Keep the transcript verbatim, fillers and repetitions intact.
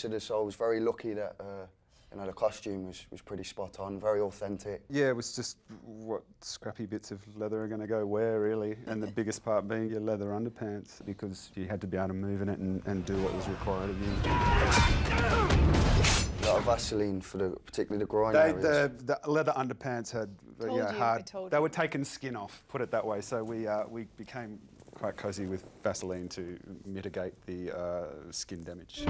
consider. So I was very lucky that uh, you know, the costume was, was pretty spot on, very authentic. Yeah, it was just what scrappy bits of leather are going to go where, really, and the biggest part being your leather underpants, because you had to be able to move in it and, and do what was required of you. A lot of Vaseline for the, particularly the groin they, areas. The, the leather underpants had told yeah, you, hard. I told they you. were taking skin off, put it that way. So we uh, we became quite cosy with Vaseline to mitigate the uh, skin damage.